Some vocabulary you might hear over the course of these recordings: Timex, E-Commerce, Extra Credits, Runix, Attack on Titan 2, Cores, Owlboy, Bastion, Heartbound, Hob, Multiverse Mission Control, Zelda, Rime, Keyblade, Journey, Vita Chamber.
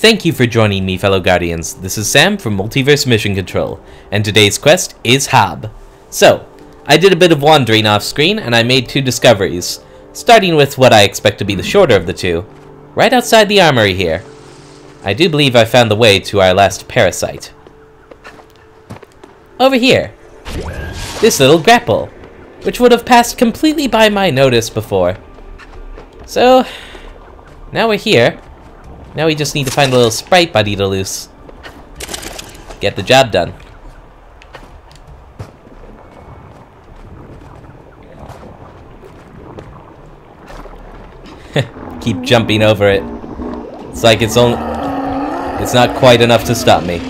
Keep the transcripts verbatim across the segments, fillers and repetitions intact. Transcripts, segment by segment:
Thank you for joining me, fellow Guardians. This is Sam from Multiverse Mission Control, and today's quest is Hob. So, I did a bit of wandering off screen, and I made two discoveries, starting with what I expect to be the shorter of the two, right outside the armory here. I do believe I found the way to our last parasite. Over here. This little grapple, which would have passed completely by my notice before. So, now we're here. Now we just need to find a little sprite buddy to loose. Get the job done. Keep jumping over it. It's like it's only... It's not quite enough to stop me.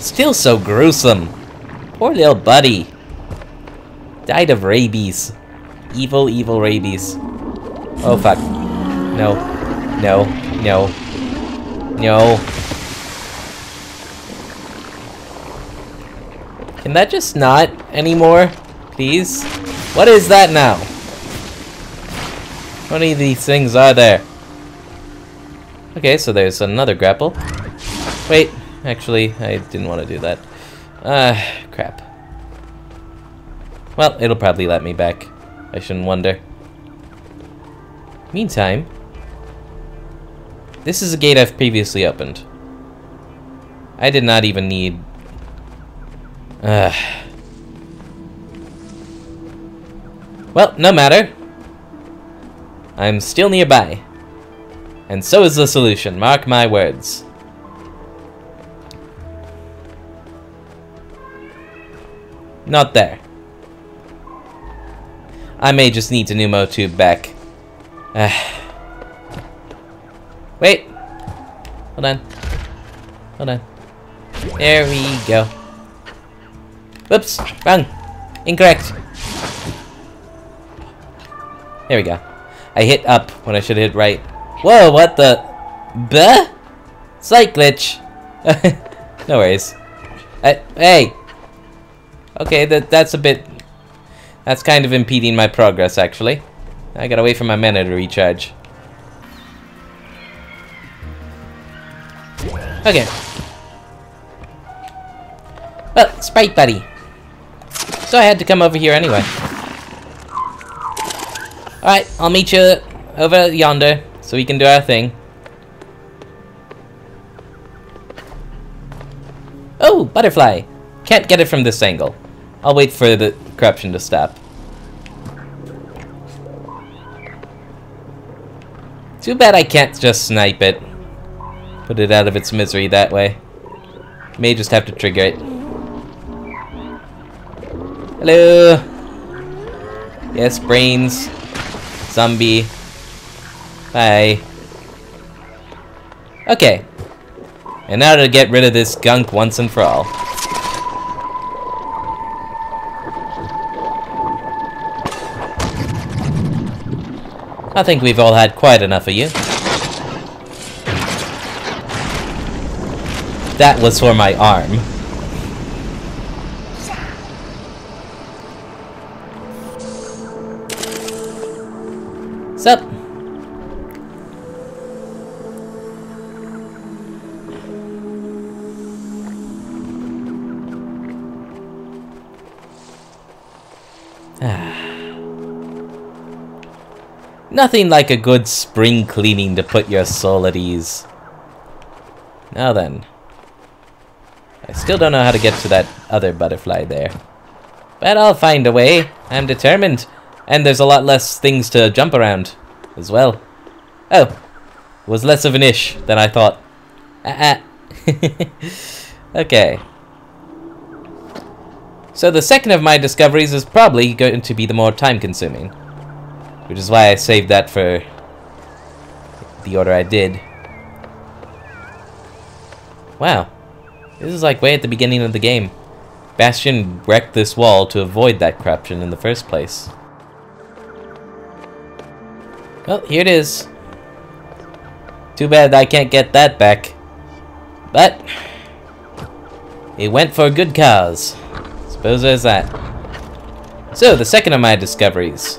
Still so gruesome. Poor little buddy. Died of rabies. Evil, evil rabies. Oh fuck. No. No. No. No. Can that just not anymore? Please? What is that now? How many of these things are there? Okay, so there's another grapple. Wait. Actually, I didn't want to do that. Ah, uh, crap. Well, it'll probably let me back. I shouldn't wonder. Meantime, this is a gate I've previously opened. I did not even need... Uh. Well, no matter. I'm still nearby. And so is the solution, mark my words. Not there. I may just need to pneumo tube back. Wait. Hold on. Hold on. There we go. Whoops. Wrong. Incorrect. There we go. I hit up when I should have hit right. Whoa, what the? Buh? Slight glitch. No worries. I, hey. Okay, that that's a bit... That's kind of impeding my progress, actually. I gotta wait for my mana to recharge. Okay. Well, sprite buddy. So I had to come over here anyway. Alright, I'll meet you over yonder, so we can do our thing. Oh, butterfly! Can't get it from this angle. I'll wait for the corruption to stop. Too bad I can't just snipe it. Put it out of its misery that way. May just have to trigger it. Hello! Yes, brains. Zombie. Bye. Okay. And now to get rid of this gunk once and for all. I think we've all had quite enough of you. That was for my arm. Sup? Ah. Nothing like a good spring cleaning to put your soul at ease. Now then. I still don't know how to get to that other butterfly there. But I'll find a way. I'm determined. And there's a lot less things to jump around as well. Oh. Was less of an ish than I thought. Ah ah. Okay. So the second of my discoveries is probably going to be the more time consuming. Which is why I saved that for the order I did. Wow. This is like way at the beginning of the game. Bastion wrecked this wall to avoid that corruption in the first place. Well, here it is. Too bad I can't get that back. But it went for a good cause. Suppose there's that. So, the second of my discoveries.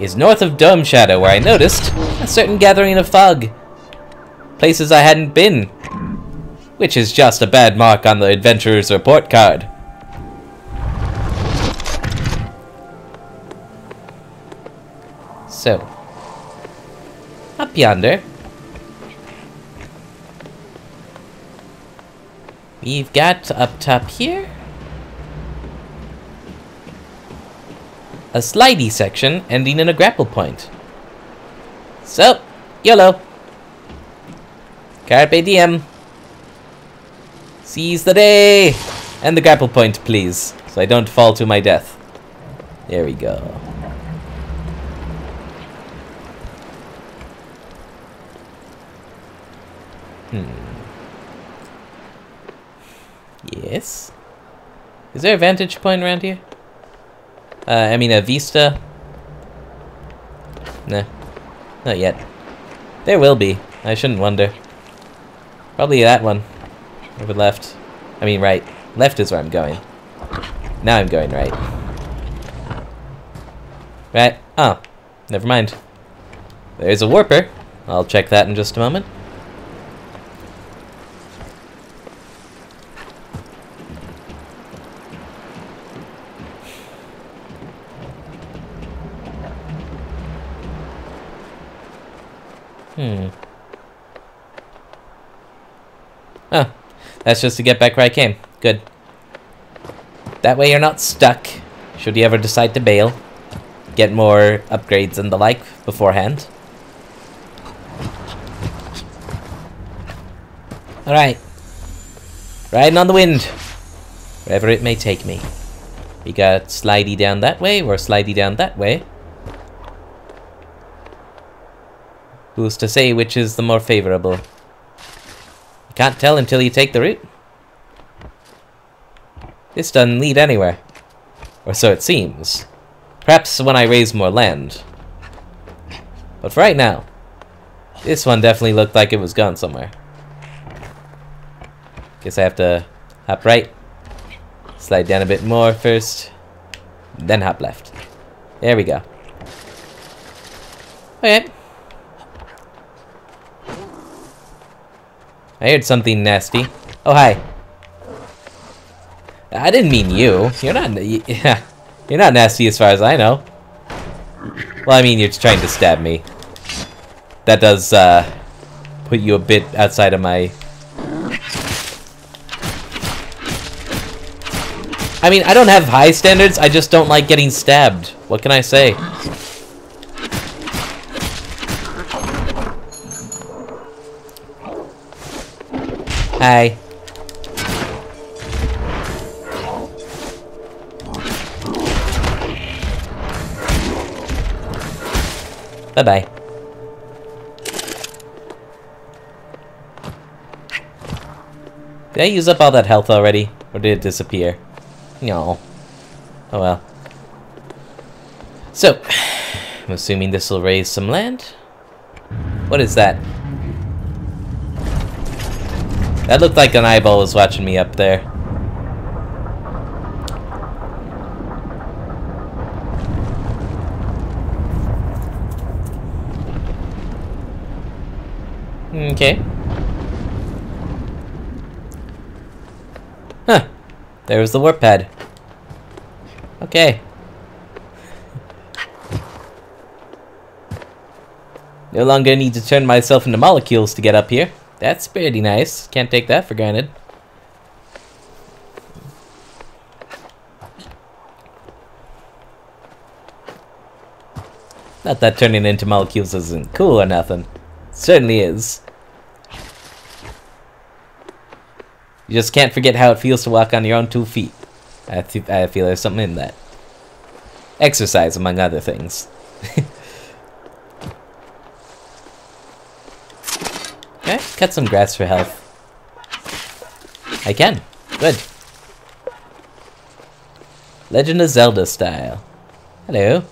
is north of Dome Shadow, where I noticed a certain gathering of fog. Places I hadn't been. Which is just a bad mark on the adventurer's report card. So, up yonder, we've got up top here a slidey section ending in a grapple point. So, YOLO. Carpe diem. Seize the day! And the grapple point, please, so I don't fall to my death. There we go. Hmm. Yes? Is there a vantage point around here? Uh, I mean a vista? Nah. Not yet. There will be. I shouldn't wonder. Probably that one. Over left. I mean right. Left is where I'm going. Now I'm going right. Right. Oh. Never mind. There's a warper. I'll check that in just a moment. Hmm. Oh, that's just to get back where I came. Good. That way you're not stuck, should you ever decide to bail. Get more upgrades and the like beforehand. Alright. Riding on the wind. Wherever it may take me. We got slidey down that way, or slidey down that way. Who's to say which is the more favorable? You can't tell until you take the route. This doesn't lead anywhere. Or so it seems. Perhaps when I raise more land. But for right now, this one definitely looked like it was gone somewhere. Guess I have to hop right. Slide down a bit more first. Then hop left. There we go. Okay. I heard something nasty. Oh, hi. I didn't mean you. You're not... Yeah. You're not nasty as far as I know. Well, I mean, you're trying to stab me. That does, uh... put you a bit outside of my... I mean, I don't have high standards. I just don't like getting stabbed. What can I say? Hi. Bye-bye. Did I use up all that health already? Or did it disappear? No. Oh well. So, I'm assuming this will raise some land. What is that? That looked like an eyeball was watching me up there. Okay. Huh. There was the warp pad. Okay. No longer need to turn myself into molecules to get up here. That's pretty nice. Can't take that for granted. Not that turning into molecules isn't cool or nothing. It certainly is. You just can't forget how it feels to walk on your own two feet. I, th I feel there's something in that. Exercise, among other things. Can I cut some grass for health? I can. Good. Legend of Zelda style. Hello.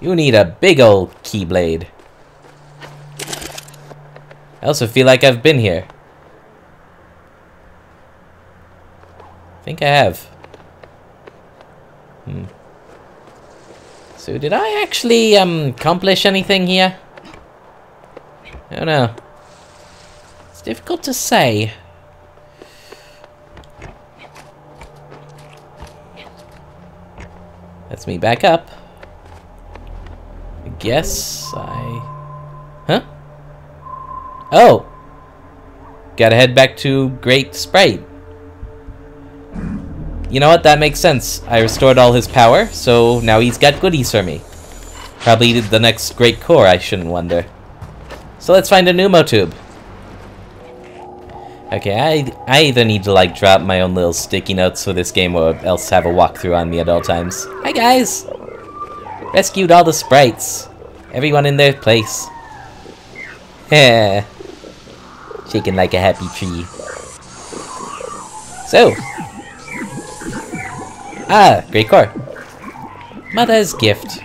You need a big old keyblade. I also feel like I've been here. I think I have. Hmm. Is So did I actually um, accomplish anything here? I don't know. It's difficult to say. Let's meet back up. I guess I... Huh? Oh! Gotta head back to Great Sprite. You know what, that makes sense. I restored all his power, so now he's got goodies for me. Probably the next great core, I shouldn't wonder. So let's find a pneumotube. Okay, I, I either need to like drop my own little sticky notes for this game or else have a walkthrough on me at all times. Hi guys! Rescued all the sprites. Everyone in their place. Heh. Shaking like a happy tree. So. Ah, great core. Mother's gift.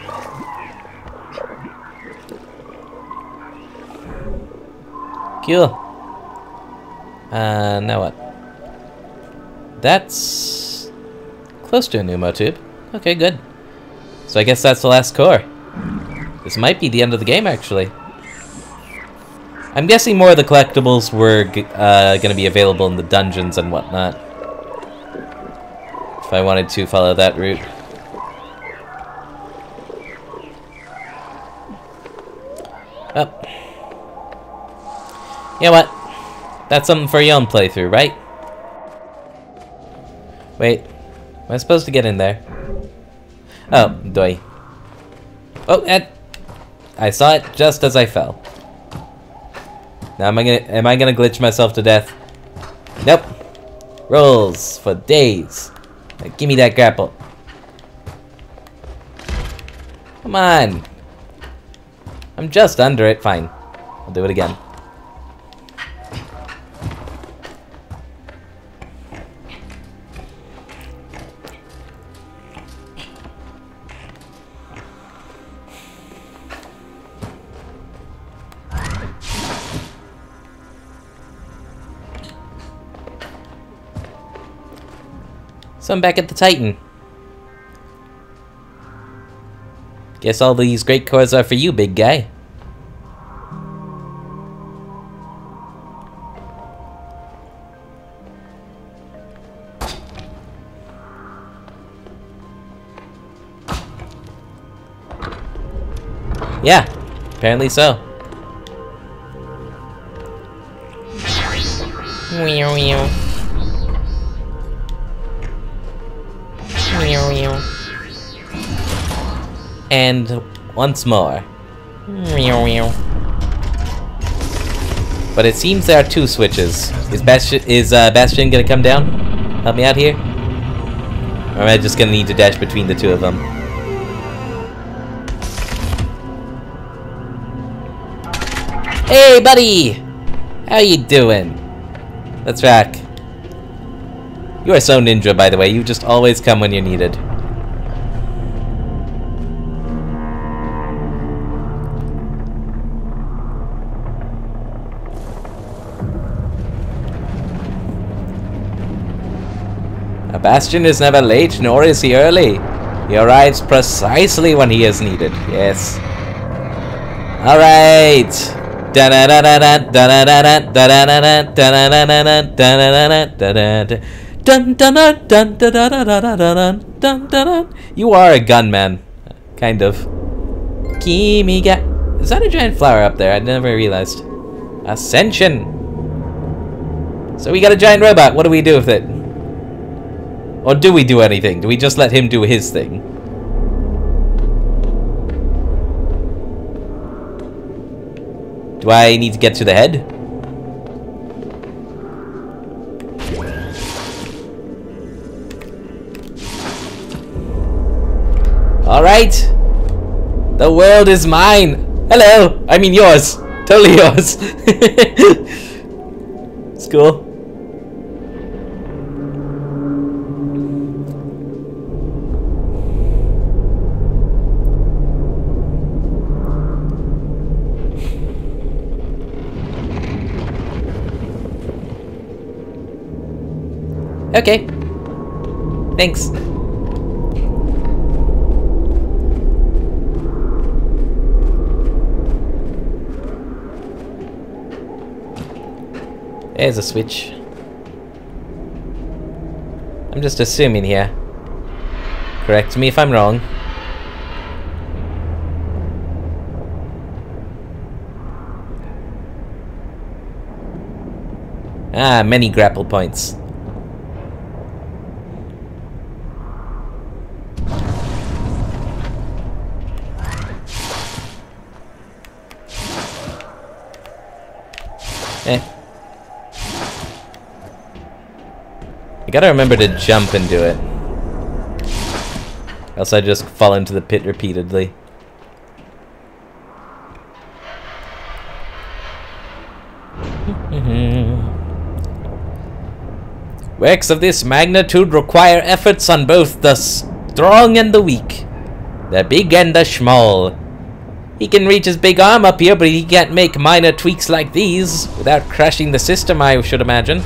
Cool. Uh, now what? That's close to a pneumotube. Okay, good. So I guess that's the last core. This might be the end of the game, actually. I'm guessing more of the collectibles were g uh, gonna be available in the dungeons and whatnot. If I wanted to follow that route. Oh. You know what? That's something for your own playthrough, right? Wait. Am I supposed to get in there? Oh, doy. Oh, and I saw it just as I fell. Now am I gonna am I gonna glitch myself to death? Nope. Rolls for days. Now, give me that grapple. Come on. I'm just under it. Fine. I'll do it again. So I'm back at the Titan. Guess all these great cores are for you, big guy. Yeah, apparently so. Meow meow. And once more. But it seems there are two switches. Is Bastion, is, uh, Bastion gonna come down? Help me out here? Or am I just gonna need to dash between the two of them? Hey buddy! How you doing? Let's rock. You are so ninja, by the way. You just always come when you're needed. A Bastion is never late, nor is he early. He arrives precisely when he is needed. Yes. All right. Da da da da da da da da da da da da da da da da da. Dun dun dun dun dun dun dun dun dun dun dun dun. You are a gunman, kind of. Kimi ga. Is that a giant flower up there? I never realized. Ascension. So we got a giant robot. What do we do with it? Or do we do anything? Do we just let him do his thing? Do I need to get to the head? Alright! The world is mine! Hello! I mean yours! Totally yours! It's cool. Okay. Thanks. There's a switch. I'm just assuming here. Correct me if I'm wrong. Ah, many grapple points. Eh. I gotta remember to jump and do it. Else I just fall into the pit repeatedly. Works of this magnitude require efforts on both the strong and the weak, the big and the small. He can reach his big arm up here, but he can't make minor tweaks like these without crashing the system, I should imagine.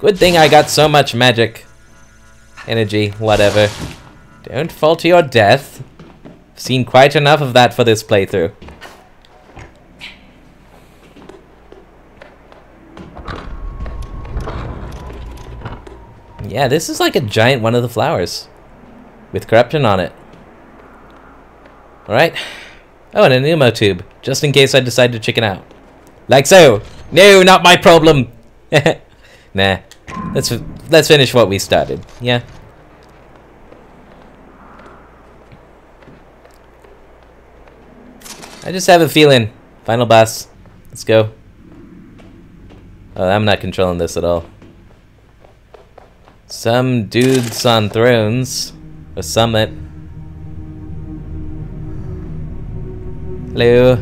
Good thing I got so much magic. Energy, whatever. Don't fall to your death. I've seen quite enough of that for this playthrough. Yeah, this is like a giant one of the flowers. With corruption on it. Alright. Oh, and an Umo tube. Just in case I decide to chicken out. Like so! No, not my problem! Nah. Let's, let's finish what we started. Yeah. I just have a feeling. Final boss. Let's go. Oh, I'm not controlling this at all. Some dudes on thrones. Or summit. Hello.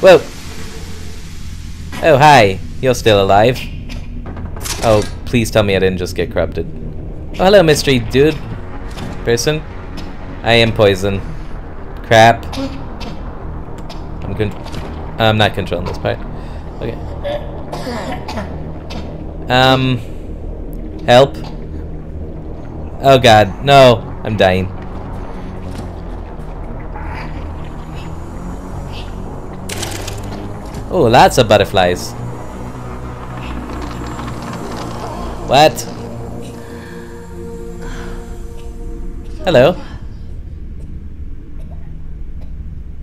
Whoa. Oh, hi. You're still alive. Oh, please tell me I didn't just get corrupted. Oh, hello, mystery dude. Person. I am poison. Crap. I'm con- I'm not controlling this part. Okay. Um. Help. Oh god. No. I'm dying. Oh, lots of butterflies. What? Hello.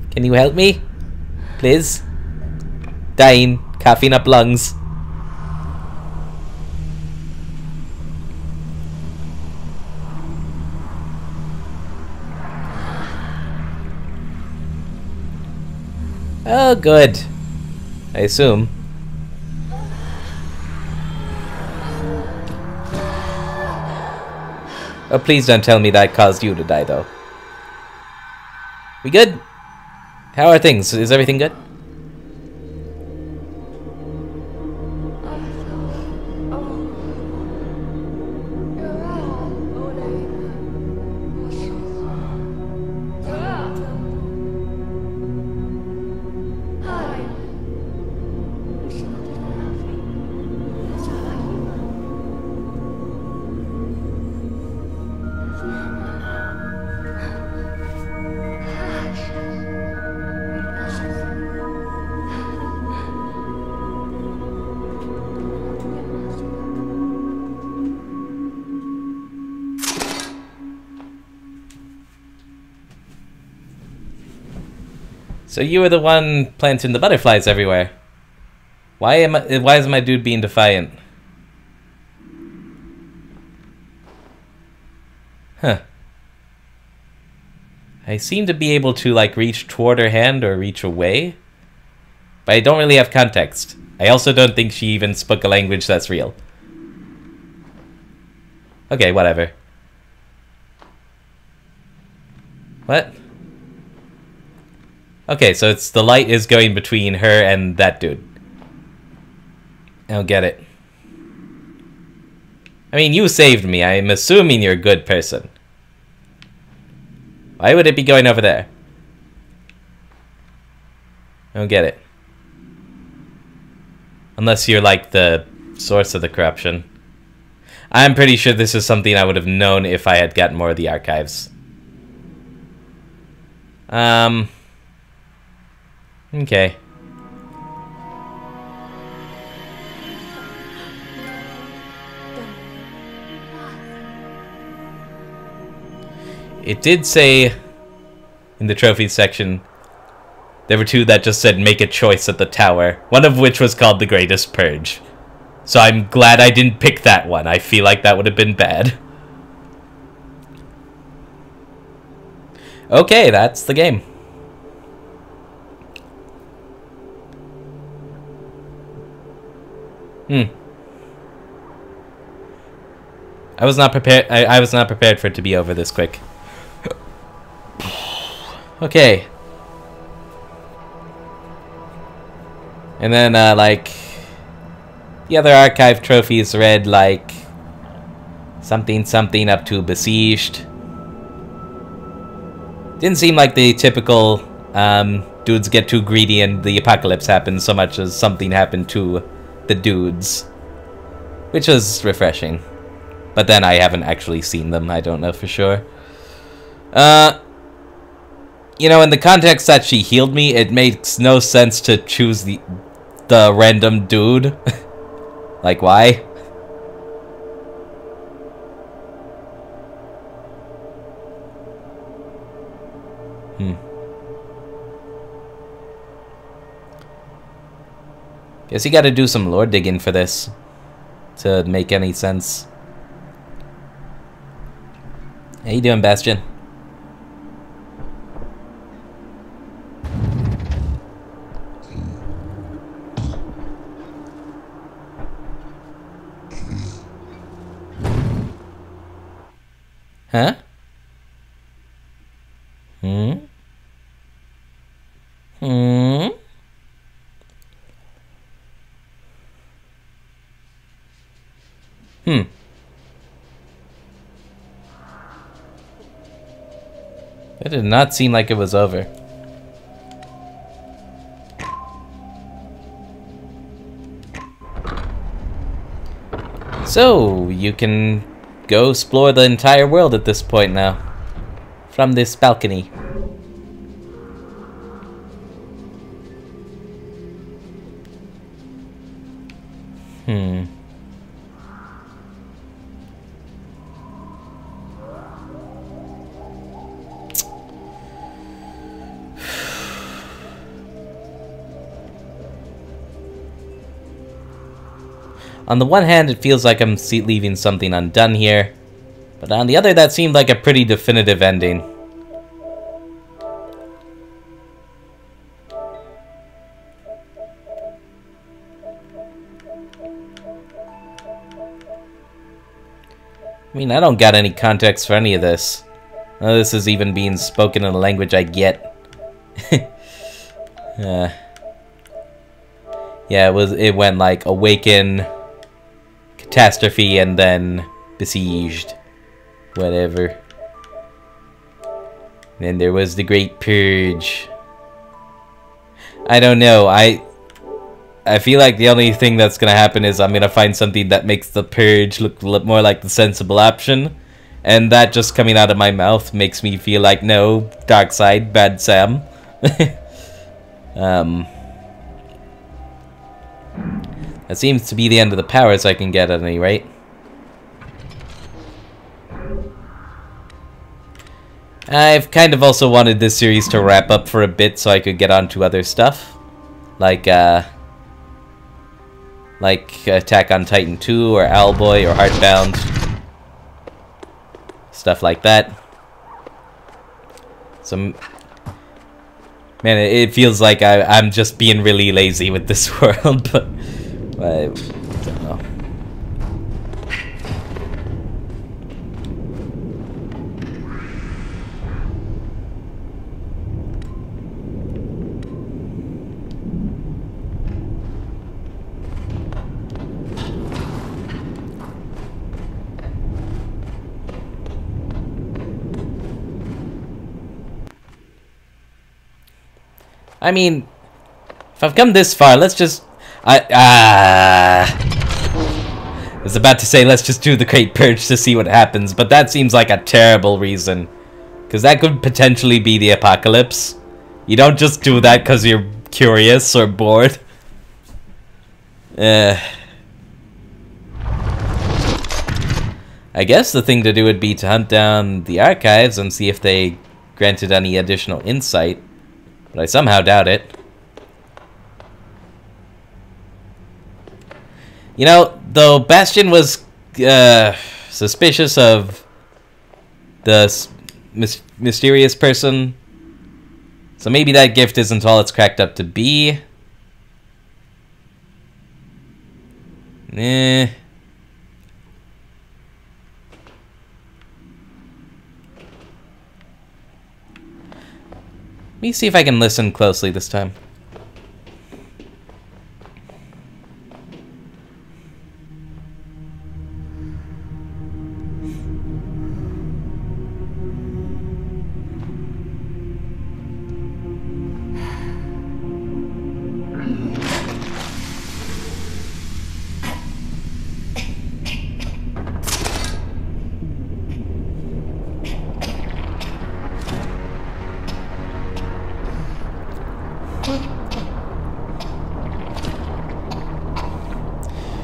Can you help me? Please? Dying. Coughing up lungs. Oh, good. I assume. Oh, please don't tell me that caused you to die, though. We good? How are things? Is everything good? So you were the one planting the butterflies everywhere. Why am I, why is my dude being defiant? Huh. I seem to be able to like reach toward her hand or reach away. But I don't really have context. I also don't think she even spoke a language that's real. Okay, whatever. What? Okay, so it's the light is going between her and that dude. I'll get it. I mean, you saved me. I'm assuming you're a good person. Why would it be going over there? I don't get it. Unless you're like the source of the corruption. I'm pretty sure this is something I would have known if I had gotten more of the archives. Um. Okay. It did say in the trophy section there were two that just said make a choice at the tower, one of which was called the Greatest Purge. So I'm glad I didn't pick that one. I feel like that would have been bad. Okay, that's the game. Hmm. I was not prepared I, I was not prepared for it to be over this quick. Okay. And then, uh, like, the other archive trophies read, like, something something up to Besieged. Didn't seem like the typical, um, dudes get too greedy and the apocalypse happens so much as something happened to the dudes. Which was refreshing. But then I haven't actually seen them, I don't know for sure. Uh... You know, in the context that she healed me, it makes no sense to choose the the random dude. Like, why? Hmm. Guess you gotta do some lore digging for this to make any sense. How you doing, Bastion? Huh? Hmm? Hmm? Hmm. It did not seem like it was over. So, you can go explore the entire world at this point now. From this balcony. Hmm. On the one hand, it feels like I'm leaving something undone here, but on the other, that seemed like a pretty definitive ending. I mean, I don't got any context for any of this. None of this is even being spoken in a language I get. uh, yeah, it was. It went like awaken, catastrophe, and then besieged. Whatever. Then there was the Great Purge. I don't know. I I feel like the only thing that's gonna happen is I'm gonna find something that makes the purge look more like the sensible option. And that just coming out of my mouth makes me feel like, no, dark side, bad Sam. um... That seems to be the end of the powers I can get at any rate. I've kind of also wanted this series to wrap up for a bit so I could get on to other stuff. Like, uh... Like Attack on Titan two, or Owlboy, or Heartbound. Stuff like that. Some... Man, it feels like I, I'm just being really lazy with this world, but... I don't know. I mean, if I've come this far, let's just... I ah. I was about to say let's just do the Great Purge to see what happens, but that seems like a terrible reason. Because that could potentially be the apocalypse. You don't just do that because you're curious or bored. Uh, I guess the thing to do would be to hunt down the archives and see if they granted any additional insight. But I somehow doubt it. You know, though Bastion was uh, suspicious of the mis mysterious person, so maybe that gift isn't all it's cracked up to be. Eh. Let me see if I can listen closely this time.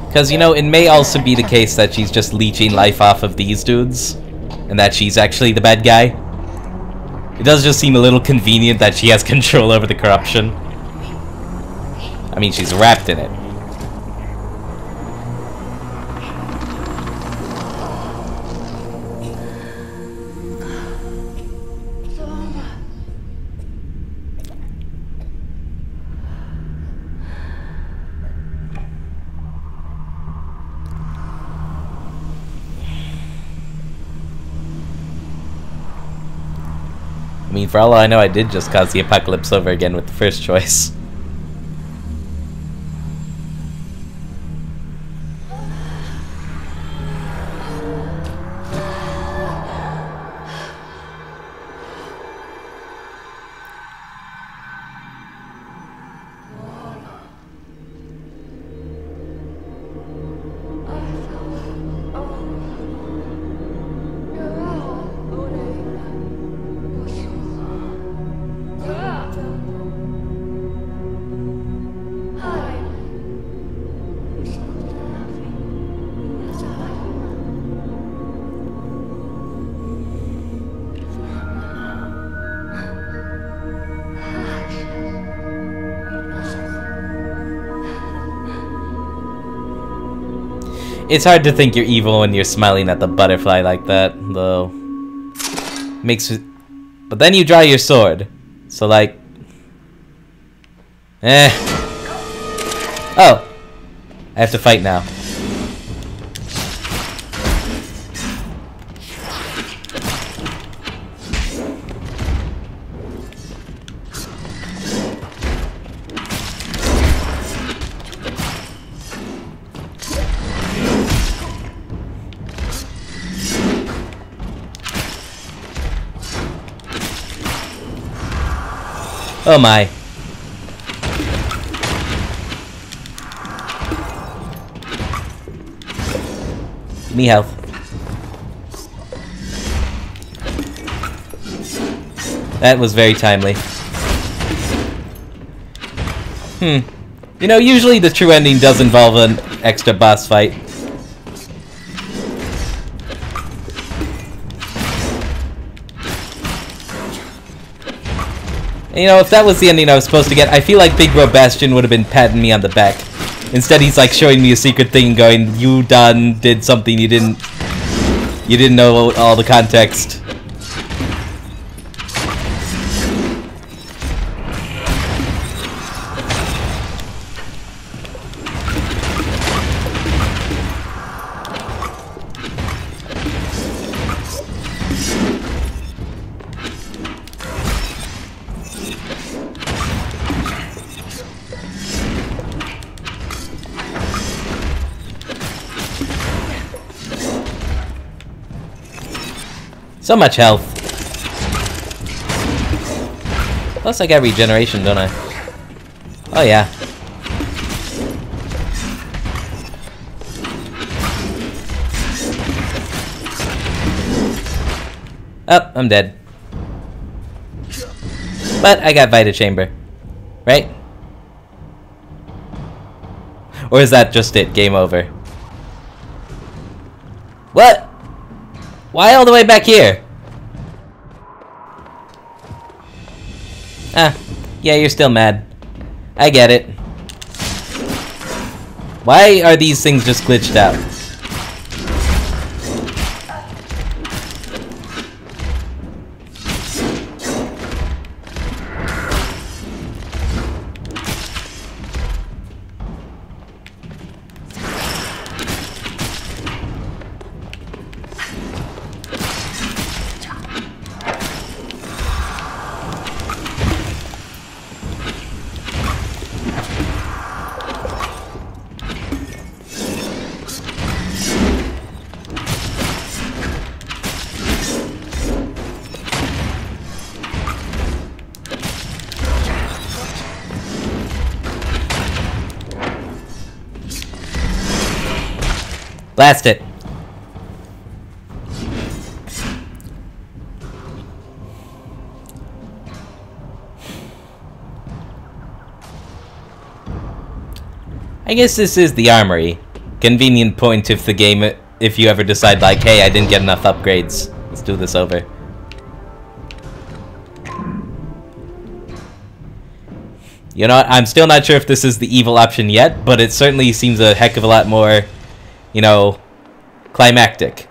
Because, you know, it may also be the case that she's just leeching life off of these dudes, and that she's actually the bad guy. It does just seem a little convenient that she has control over the corruption. I mean, she's wrapped in it. For all I know, I did just cause the apocalypse over again with the first choice. It's hard to think you're evil when you're smiling at the butterfly like that, though. Makes it... But then you draw your sword. So, like... Eh. Oh. I have to fight now. Oh my. Give me health. That was very timely. Hmm. You know, usually the true ending does involve an extra boss fight. You know, if that was the ending I was supposed to get, I feel like Big Bro Bastion would have been patting me on the back. Instead, he's like showing me a secret thing and going, you done did something you didn't... You didn't know all the context. So much health. Plus I got regeneration, don't I? Oh yeah. Oh, I'm dead. But I got Vita Chamber, right? Or is that just it? Game over. What? Why all the way back here? Ah, yeah, you're still mad. I get it. Why are these things just glitched out? Blast it. I guess this is the armory. Convenient point if the game, if you ever decide like, hey, I didn't get enough upgrades. Let's do this over. You know what? I'm still not sure if this is the evil option yet, but it certainly seems a heck of a lot more, you know, climactic.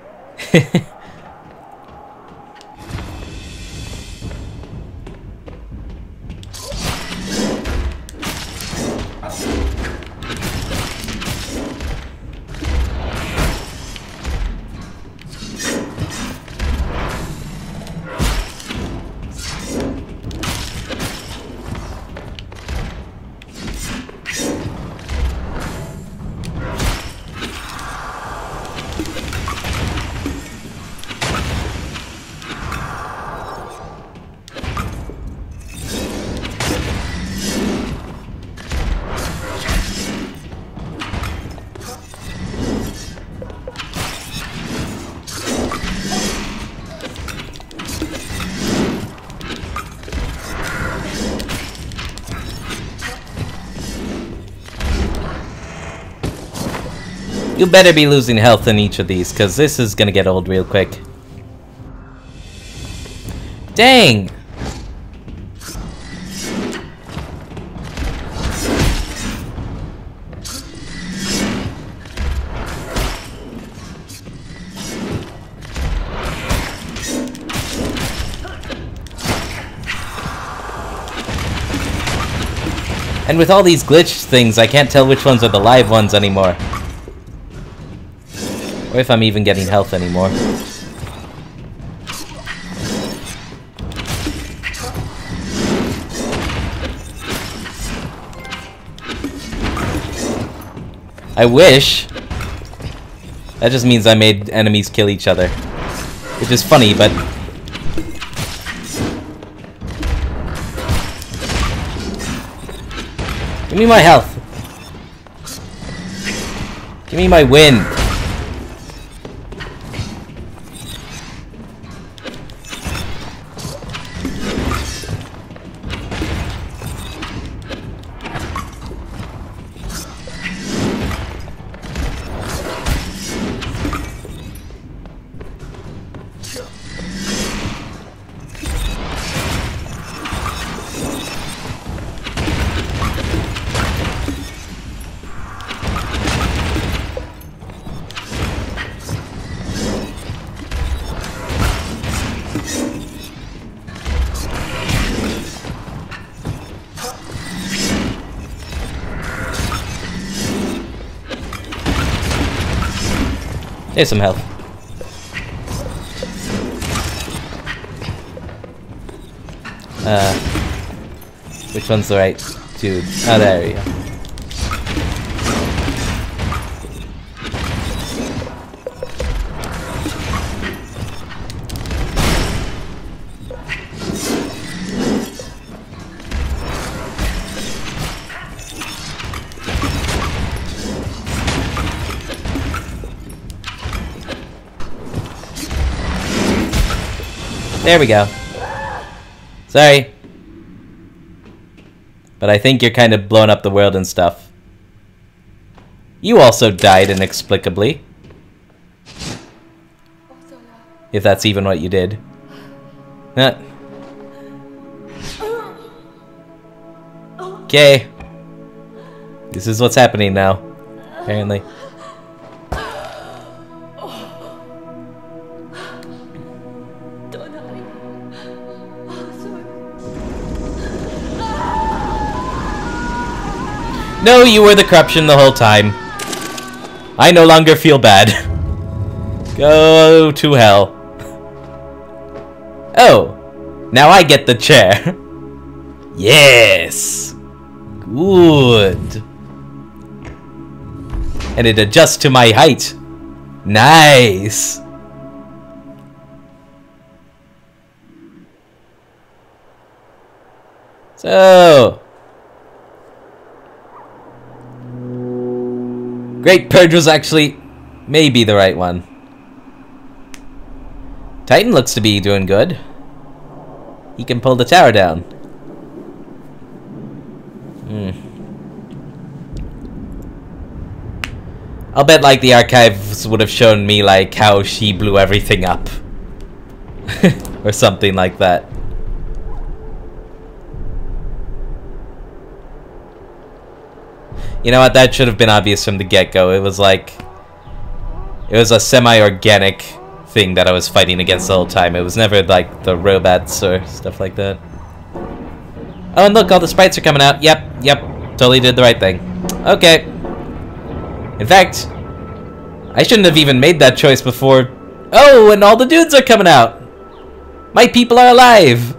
You better be losing health in each of these, because this is gonna get old real quick. Dang! And with all these glitched things, I can't tell which ones are the live ones anymore. Or if I'm even getting health anymore. I wish. That just means I made enemies kill each other. Which is funny, but... Give me my health. Give me my win. Here's some health. Uh, which one's the right dude? Oh, there we go. There we go. Sorry. But I think you're kind of blowing up the world and stuff. You also died inexplicably. If that's even what you did. Okay. This is what's happening now, apparently. No, you were the corruption the whole time. I no longer feel bad. Go to hell. Oh, now I get the chair. Yes. Good. And it adjusts to my height. Nice. So... Great Purge was actually maybe the right one. Titan looks to be doing good. He can pull the tower down. Hmm. I'll bet like the archives would have shown me like how she blew everything up. Or something like that. You know what, that should have been obvious from the get-go. It was like... It was a semi-organic thing that I was fighting against the whole time. It was never like the robots or stuff like that. Oh, and look, all the sprites are coming out. Yep, yep, totally did the right thing. Okay. In fact, I shouldn't have even made that choice before... Oh, and all the dudes are coming out! My people are alive!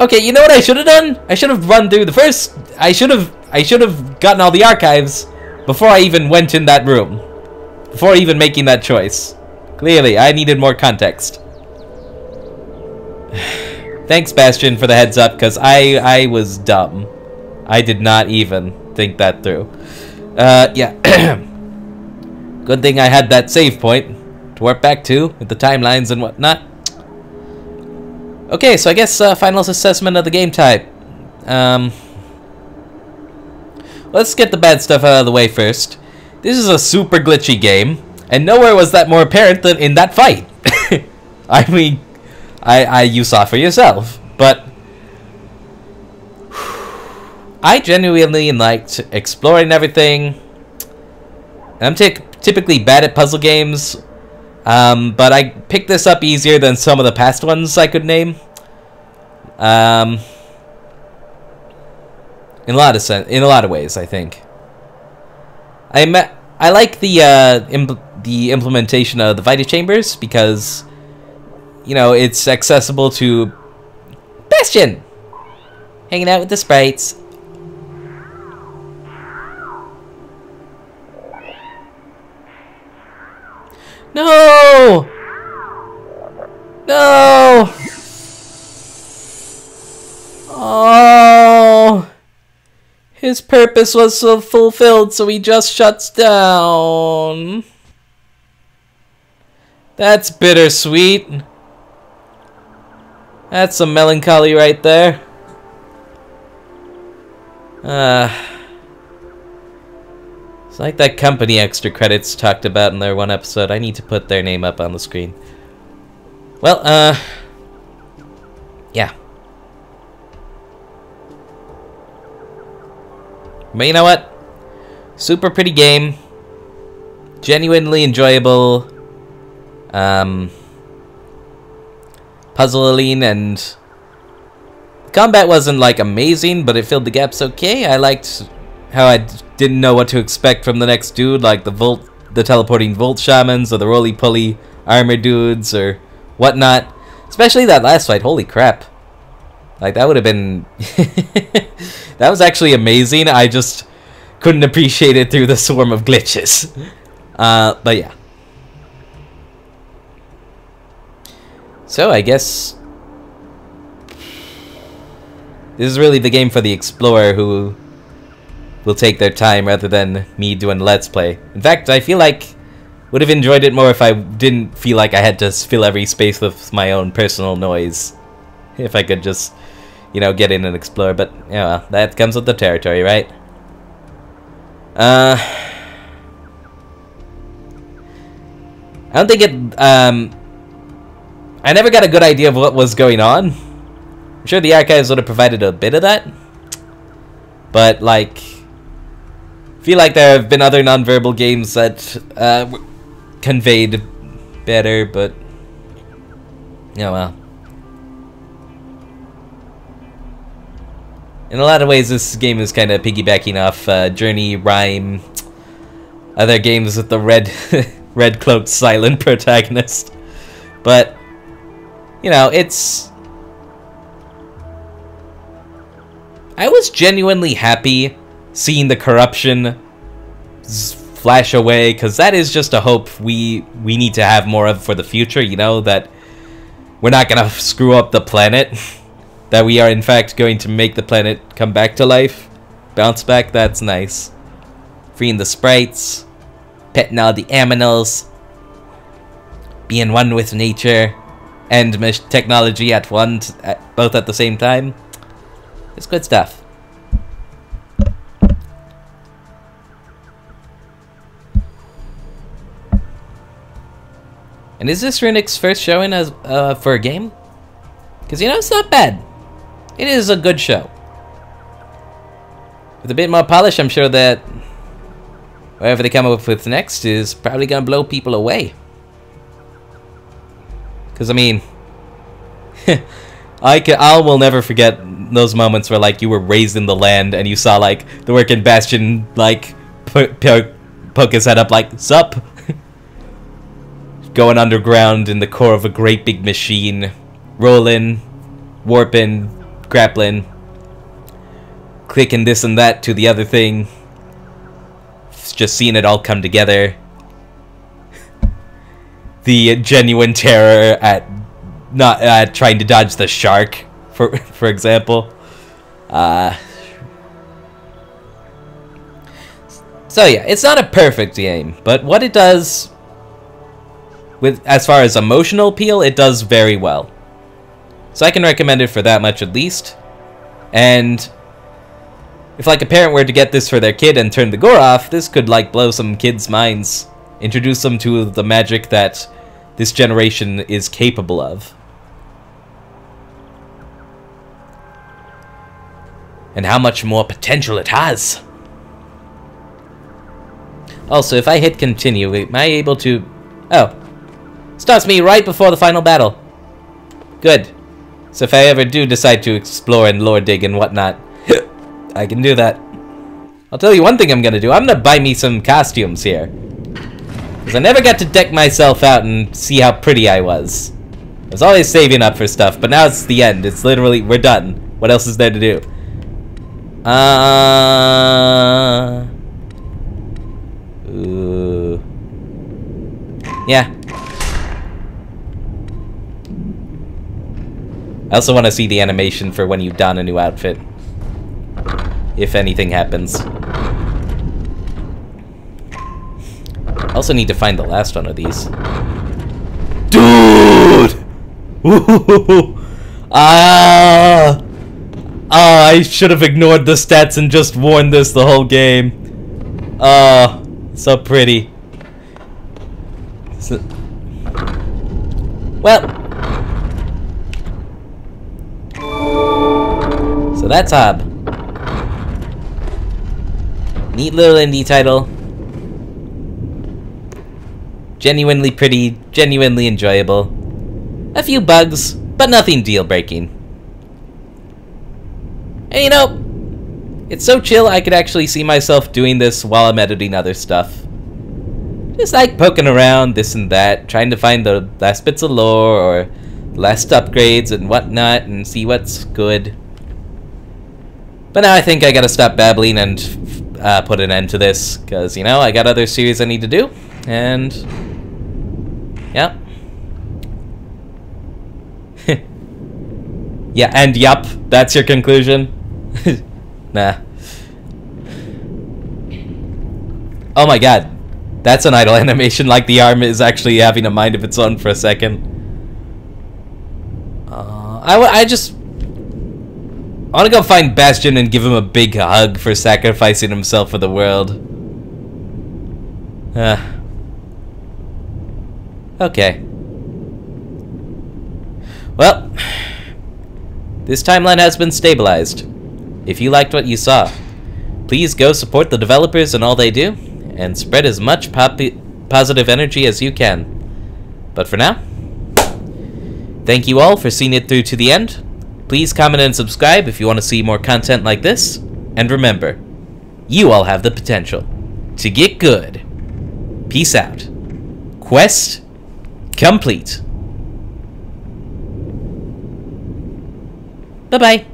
Okay, you know what I should have done? I should have run through the first... I should have... I should have gotten all the archives before I even went in that room. Before even making that choice. Clearly, I needed more context. Thanks, Bastion, for the heads up, because I, I was dumb. I did not even think that through. Uh, yeah. Good thing I had that save point to warp back to with the timelines and whatnot. Okay, so I guess uh, final assessment of the game type. Um... Let's get the bad stuff out of the way first. This is a super glitchy game, and nowhere was that more apparent than in that fight. I mean, I, I you saw for yourself, but... I genuinely liked exploring everything. I'm typically bad at puzzle games, um, but I picked this up easier than some of the past ones I could name. Um... In a lot of sen in a lot of ways, I think. I I like the uh, imp the implementation of the Vita Chambers because, you know, it's accessible to Bastion, hanging out with the sprites. No, no. Oh. His purpose was so fulfilled, so he just shuts down. That's bittersweet. That's some melancholy right there. Uh, it's like that company Extra Credits talked about in their one episode. I need to put their name up on the screen. Well, uh... yeah. But you know what? Super pretty game. Genuinely enjoyable. Um, puzzling, and... Combat wasn't, like, amazing, but it filled the gaps okay. I liked how I d didn't know what to expect from the next dude, like the volt, the teleporting Volt Shamans, or the roly-poly armor dudes, or whatnot. Especially that last fight. Holy crap. Like, that would have been... That was actually amazing. I just couldn't appreciate it through the swarm of glitches. Uh, but yeah. So, I guess... This is really the game for the explorer who will take their time rather than me doing Let's Play. In fact, I feel like Would have enjoyed it more if I didn't feel like I had to fill every space with my own personal noise. If I could just, you know, get in and explore. But, yeah, well, that comes with the territory, right? Uh... I don't think it, um... I never got a good idea of what was going on. I'm sure the archives would have provided a bit of that. But, like... I feel like there have been other non-verbal games that, uh... W conveyed better, but... yeah, well... in a lot of ways, this game is kind of piggybacking off uh, Journey, Rime, other games with the red, red-cloaked silent protagonist. But you know, it's. I was genuinely happy seeing the corruption flash away, because that is just a hope we we need to have more of for the future. You know, that we're not gonna screw up the planet. That we are, in fact, going to make the planet come back to life. Bounce back, that's nice. Freeing the sprites. Petting all the aminals. Being one with nature. And technology at one, t at both at the same time. It's good stuff. And is this Runix's first showing as, uh, for a game? Because, you know, it's not bad. It is a good show. With a bit more polish, I'm sure that whatever they come up with next is probably going to blow people away. Because, I mean, I can, I'll will never forget those moments where, like, you were raised in the land and you saw, like, the working Bastion, like, poke his head up, like, sup? Going underground in the core of a great big machine. Rolling, warping, grappling, clicking this and that to the other thing. It's just seeing it all come together. The genuine terror at not uh, trying to dodge the shark, for for example. Uh, so yeah, it's not a perfect game, but what it does, with as far as emotional appeal, it does very well. So I can recommend it for that much at least. And if like a parent were to get this for their kid and turn the gore off, this could like blow some kids' minds. Introduce them to the magic that this generation is capable of. And how much more potential it has. Also, if I hit continue, am I able to... oh. Starts me right before the final battle. Good. So if I ever do decide to explore and lore dig and whatnot, I can do that. I'll tell you one thing I'm gonna do. I'm gonna buy me some costumes here. Because I never got to deck myself out and see how pretty I was. I was always saving up for stuff, but now it's the end. It's literally, we're done. What else is there to do? Uh... Ooh. Yeah. I also want to see the animation for when you don a new outfit. If anything happens. I also need to find the last one of these. Dude! Woohoo! Ah! Ah, I should have ignored the stats and just worn this the whole game. Ah, so pretty. So, well. So that's Hob. Neat little indie title. Genuinely pretty, genuinely enjoyable. A few bugs, but nothing deal-breaking. And you know, it's so chill I could actually see myself doing this while I'm editing other stuff. Just like poking around, this and that, trying to find the last bits of lore or last upgrades and whatnot and see what's good. But now I think I gotta stop babbling and uh, put an end to this, because, you know, I got other series I need to do, and... yeah. Yeah, and yup, that's your conclusion? Nah. Oh my god. That's an idle animation, like the arm is actually having a mind of its own for a second. Uh, I, w I just... I want to go find Bastion and give him a big hug for sacrificing himself for the world. Uh, okay. Well, this timeline has been stabilized. If you liked what you saw, please go support the developers and all they do, and spread as much positive energy as you can. But for now, thank you all for seeing it through to the end. Please comment and subscribe if you want to see more content like this. And remember, you all have the potential to get good. Peace out. Quest complete. Bye-bye.